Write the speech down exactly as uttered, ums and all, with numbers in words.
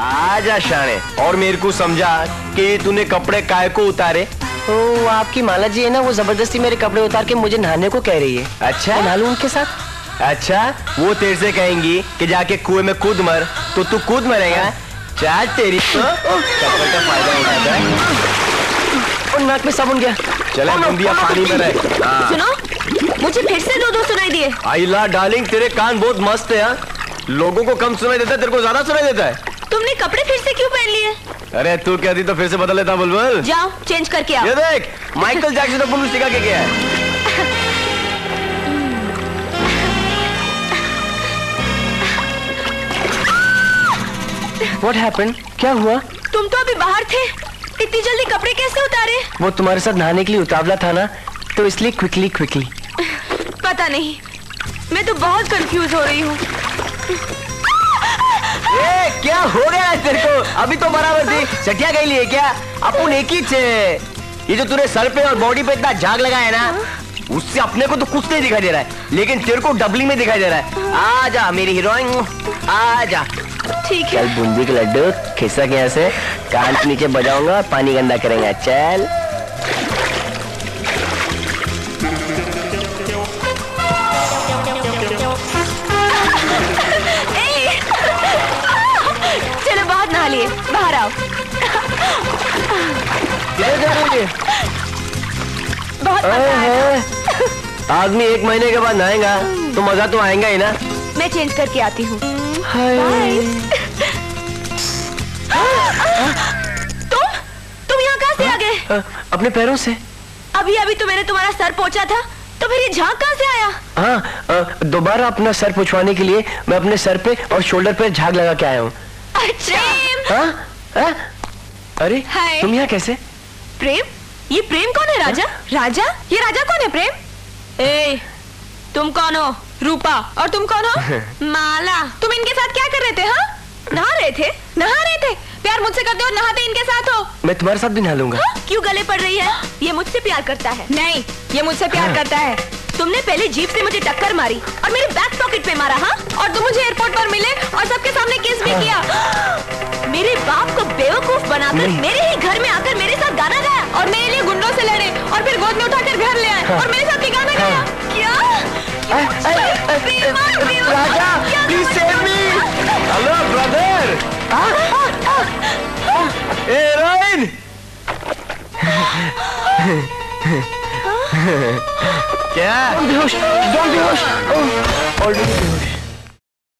आजा शाणे, और मेरे को समझा कि तूने कपड़े काय को उतारे? ओ, आपकी माला जी है ना, वो जबरदस्ती मेरे कपड़े उतार के मुझे नहाने को कह रही है। अच्छा नहा लूं उनके साथ? अच्छा वो तेरे से कहेंगी कि जाके कुएं में कूद मर, तो तू कूद मरेगा? चार तेरी कपड़े का फायदा उठाता है। और नाक में साबुन गया, चला दिया पानी में रहे। सुनो, मुझे फिर से दो दो सुनाई दिए। आइला डार्लिंग, तेरे कान बहुत मस्त है। लोगों को कम सुनाई देता है, तेरे को ज्यादा सुनाई देता है। तुमने कपड़े फिर से क्यों पहन लिए? अरे तू कहती तो फिर से बदल लेता। बुलबुल जाओ चेंज करके आओ। ये देख, माइकल जैक्सन तो बुलबुल सिखा के गया है। What happened? क्या हुआ? तुम तो अभी बाहर थे, इतनी जल्दी कपड़े कैसे उतारे? वो तुम्हारे साथ नहाने के लिए उतावला था ना, तो इसलिए क्विकली क्विकली। पता नहीं, मैं तो बहुत कंफ्यूज हो रही हूँ। ए, क्या हो गया है तेरे को? अभी तो बराबर थी, सटिया गई लिए क्या? अपन एक ही थे। ये जो तूने सर पे और बॉडी पे इतना झाग लगाया है ना, उससे अपने को तो कुछ नहीं दिखाई दे रहा है, लेकिन तेरे को डबली में दिखाई दे रहा है। आजा मेरी हीरोइन, आजा। ठीक है, चल बूंदी के लड्डू खिसक यहाँ से, कान के नीचे बजाऊंगा, पानी गंदा करेंगे। चल बाहर आओ। आदमी एक महीने के बाद नहाएगा तो मजा तो आएगा ही ना। मैं चेंज करके आती हूँ। तुम तुम यहाँ कहाँ से आ गए? अपने पैरों से। अभी अभी तो मैंने तुम्हारा सर पोंछा था, तो फिर ये झाग कहाँ से आया? हाँ, दोबारा अपना सर पोंछवाने के लिए मैं अपने सर पे और शोल्डर पे झाग लगा के आया हूँ। अच्छा। हाँ? हाँ? अरे तुम यहाँ कैसे? प्रेम? ये प्रेम कौन है? राजा? हाँ? राजा? ये राजा कौन है? प्रेम? ए, तुम कौन हो? रूपा। और तुम कौन हो? माला। तुम इनके साथ क्या कर रहे थे? हाँ? नहा रहे थे? नहा रहे थे? प्यार मुझसे करते हो, नहाते इनके साथ हो। मैं तुम्हारे साथ भी नहा लूंगा। हाँ? क्यों गले पड़ रही है? ये मुझसे प्यार करता है। नहीं, ये मुझसे प्यार हाँ? करता है। तुमने पहले जीप से मुझे टक्कर मारी और मेरे बैक पॉकेट पे मारा। हाँ, और तुम मुझे एयरपोर्ट पर मिले और सबके सामने किस भी किया। मेरे बाप को बेवकूफ बनाकर मेरे ही घर में आकर मेरे साथ गाना गाया और मेरे लिए गुंडों से लड़े और फिर गोद में उठाकर घर ले आए और मेरे साथ गाना गाया। क्या? राजा, please save me! Hello brother! Aaron! क्या? बेहोश, बेहोश, ऑलरेडी बेहोश।